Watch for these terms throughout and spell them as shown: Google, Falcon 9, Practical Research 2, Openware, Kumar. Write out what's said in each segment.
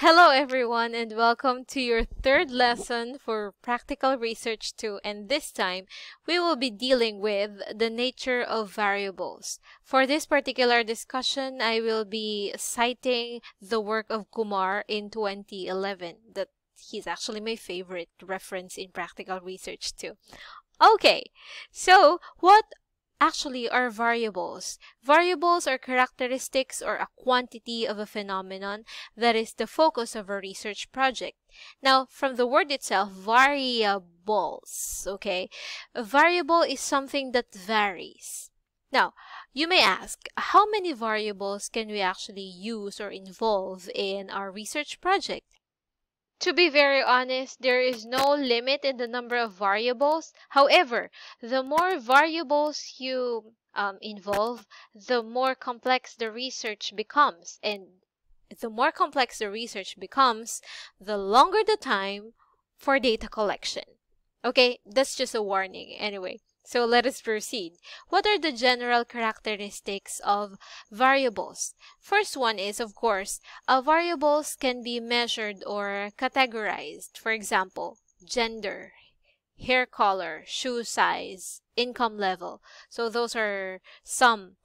Hello everyone, and welcome to your third lesson for Practical Research 2, and this time we will be dealing with the nature of variables. For this particular discussion, I will be citing the work of Kumar in 2011. He's actually my favorite reference in Practical Research 2. Okay, so what actually are variables? Variables are characteristics or a quantity of a phenomenon that is the focus of a research project. Now, from the word itself, variables, okay? A variable is something that varies. Now, you may ask, how many variables can we actually use or involve in our research project? To be very honest, there is no limit in the number of variables. However, the more variables you involve, the more complex the research becomes. And the more complex the research becomes, the longer the time for data collection. Okay, that's just a warning anyway. So let us proceed. What are the general characteristics of variables? First one is, of course, variables can be measured or categorized. For example, gender, hair color, shoe size, income level. So those are some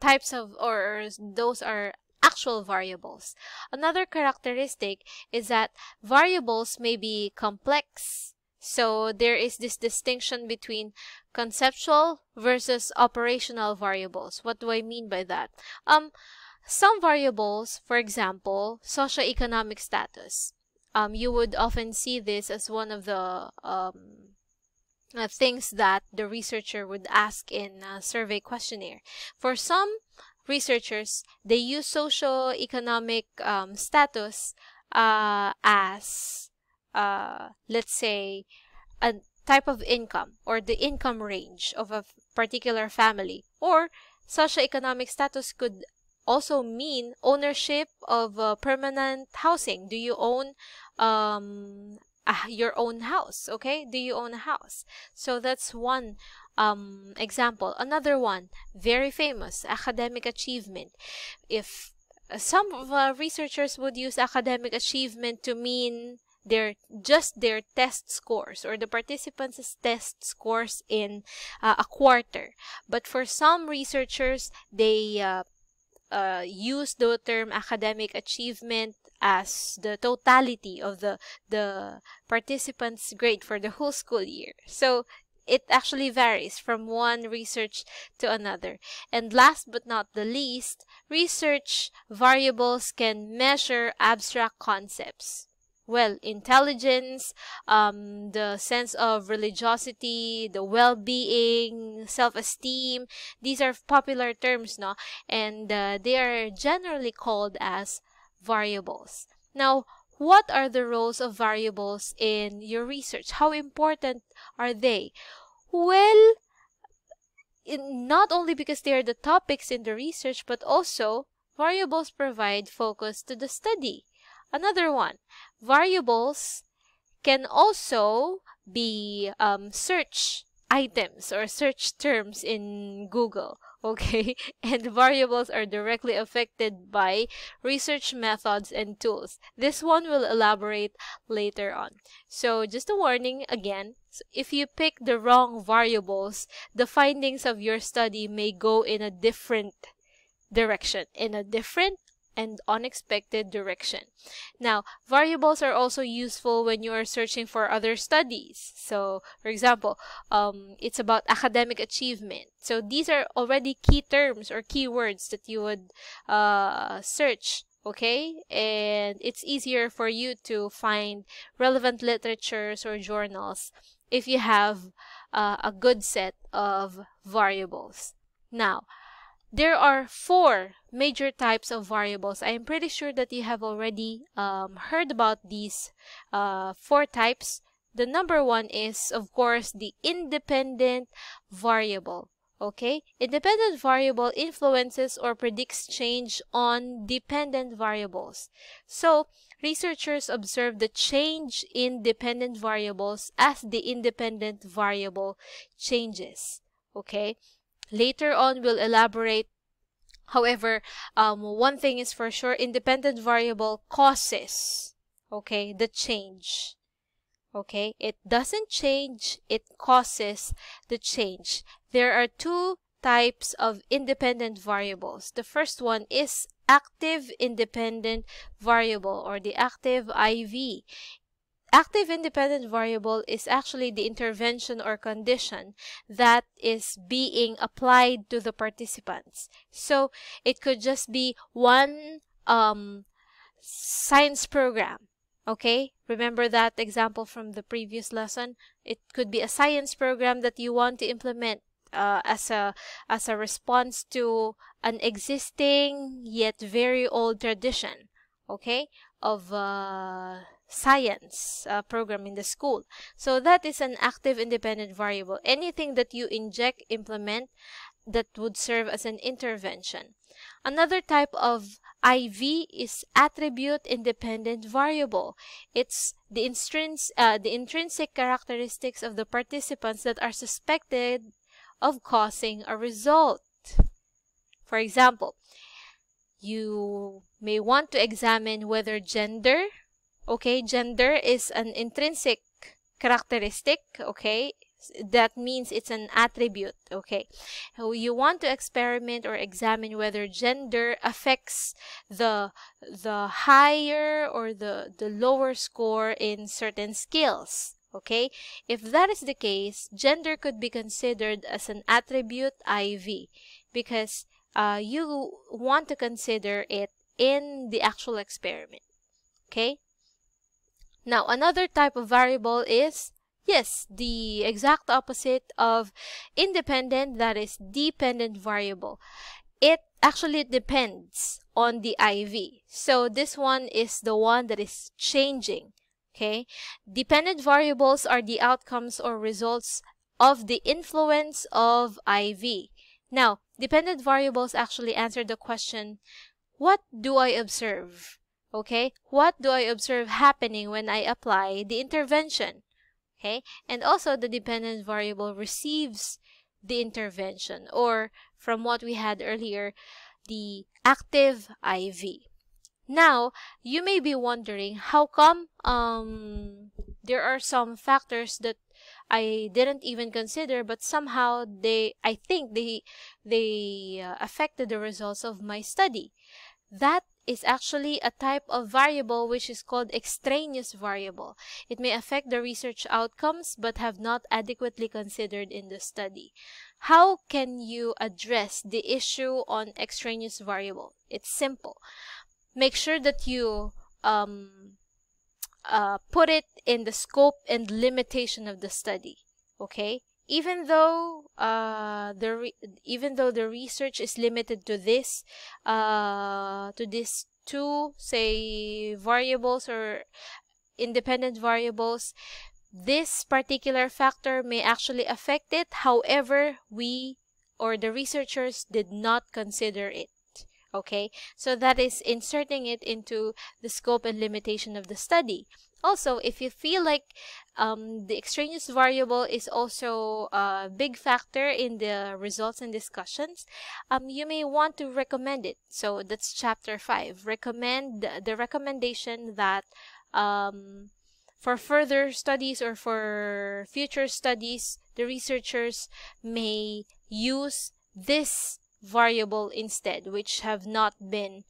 types of, or those are actual variables. Another characteristic is that variables may be complex. So there is this distinction between conceptual versus operational variables. What do I mean by that? Some variables, for example, socioeconomic status. You would often see this as one of the things that the researcher would ask in a survey questionnaire. For some researchers, they use socioeconomic status as let's say a type of income or the income range of a particular family, or socioeconomic status could also mean ownership of permanent housing. Do you own your own house? Okay, do you own a house? So that's one example. Another one, very famous, academic achievement. If some of researchers would use academic achievement to mean just their test scores or the participants' test scores in a quarter. But for some researchers, they use the term academic achievement as the totality of the participants' grade for the whole school year. So it actually varies from one research to another. And last but not the least, research variables can measure abstract concepts. Well, intelligence, the sense of religiosity, the well-being, self-esteem, these are popular terms, no? And they are generally called as variables. Now, what are the roles of variables in your research? How important are they? Well, not only because they are the topics in the research, but also variables provide focus to the study. Another one, variables can also be search items or search terms in Google, okay? And variables are directly affected by research methods and tools. This one will elaborate later on. So just a warning again, if you pick the wrong variables, the findings of your study may go in a different direction, in a different and unexpected direction. Now, variables are also useful when you are searching for other studies. So, for example, it's about academic achievement. So, these are already key terms or keywords that you would search, okay? And it's easier for you to find relevant literatures or journals if you have a good set of variables. Now, there are four major types of variables. I am pretty sure that you have already heard about these four types. The number one is, of course, the independent variable. Okay? Independent variable influences or predicts change on dependent variables. So, researchers observe the change in dependent variables as the independent variable changes. Okay? Later on, we'll elaborate However, one thing is for sure, independent variable causes, okay, the change. Okay, it doesn't change, it causes the change. There are two types of independent variables. The first one is active independent variable, or the active IV. Active independent variable is actually the intervention or condition that is being applied to the participants. So it could just be one science program. Okay, remember that example from the previous lesson? It could be a science program that you want to implement as a response to an existing yet very old tradition, okay, of science program in the school. So that is an active independent variable. Anything that you inject, implement, that would serve as an intervention. Another type of IV is attribute independent variable. It's the intrinsic characteristics of the participants that are suspected of causing a result. For example, you may want to examine whether gender, okay, gender is an intrinsic characteristic, okay, that means it's an attribute, okay. You want to experiment or examine whether gender affects the higher or the lower score in certain skills, okay. If that is the case, gender could be considered as an attribute IV, because you want to consider it in the actual experiment, okay. Now, another type of variable is, yes, the exact opposite of independent, that is dependent variable. It actually depends on the IV. So this one is the one that is changing, okay? Dependent variables are the outcomes or results of the influence of IV. Now, dependent variables actually answer the question, what do I observe? Okay, what do I observe happening when I apply the intervention? Okay, and also the dependent variable receives the intervention, or from what we had earlier, the active IV. Now, you may be wondering, how come there are some factors that I didn't even consider, but somehow I think they affected the results of my study? That is actually a type of variable which is called extraneous variable. It may affect the research outcomes but have not adequately considered in the study. How can you address the issue on extraneous variable? It's simple. Make sure that you put it in the scope and limitation of the study, okay? Even though the research is limited to this, to these two, say, variables or independent variables, this particular factor may actually affect it. However, we or the researchers did not consider it. Okay, so that is inserting it into the scope and limitation of the study. Also, if you feel like the extraneous variable is also a big factor in the results and discussions, you may want to recommend it. So that's chapter 5. Recommend the recommendation that for further studies or for future studies, the researchers may use this variable instead, which have not been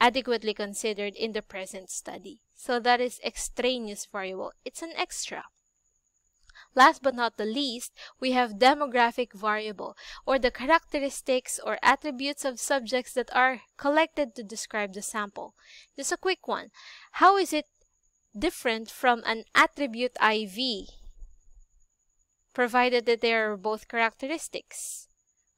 adequately considered in the present study. So that is extraneous variable. It's an extra. Last but not the least, we have demographic variable, or the characteristics or attributes of subjects that are collected to describe the sample. Just a quick one. How is it different from an attribute IV, provided that they are both characteristics?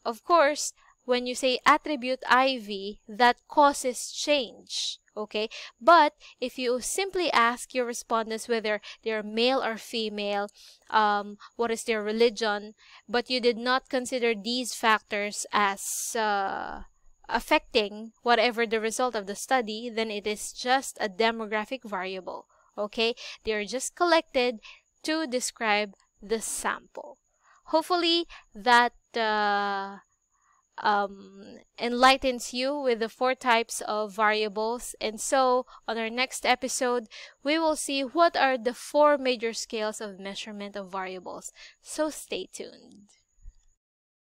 Of course, when you say attribute IV, that causes change, okay? But if you simply ask your respondents whether they're male or female, what is their religion, but you did not consider these factors as affecting whatever the result of the study, then it is just a demographic variable, okay? They are just collected to describe the sample. Hopefully that enlightens you with the 4 types of variables. And so on our next episode, we will see what are the 4 major scales of measurement of variables. So stay tuned.